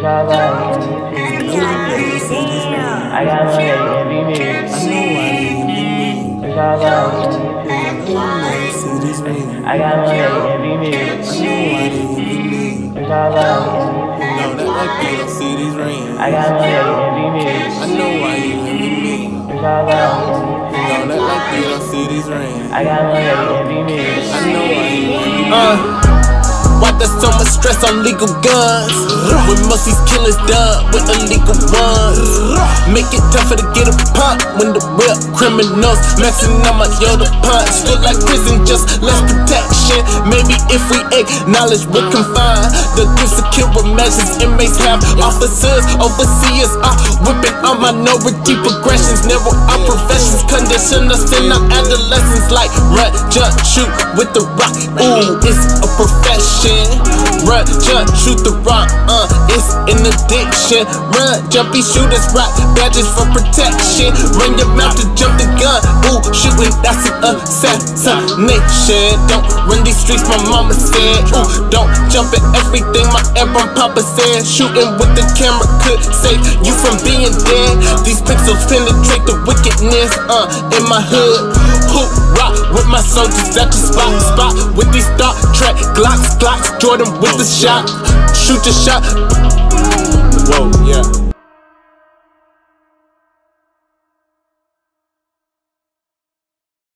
I got one that you can be me. I got one that you can be me. I got one that you can be me. I got one that you can be me. Why there's so much stress on legal guns? When most these killers done with illegal ones. Make it tougher to get a pump when the real criminals messing up my yoda punch. Feel like prison, just less protection. Maybe if we acknowledge we're confined, the good secure measures inmates have. Officers, overseers are whipping on minority progressions. Narrow our professions, condition us in our adolescence like run, jump, shoot with the rock. Ooh, it's a profession. Run, jump, shoot the rock. It's an addiction. Run, jumpy shooters, rock badges for protection. Run your mouth to jump the gun. Ooh, shooting, that's an assassination. Don't run these streets, my mama said. Ooh, don't jump at everything my airborne papa said. Shooting with the camera could save you from being dead. These pixels penetrate the wickedness in my hood. Who rock with my soldiers at your spot? Spot with these Star Trek Glocks, Jordan with the shot. Shoot your shot. Whoa, yeah.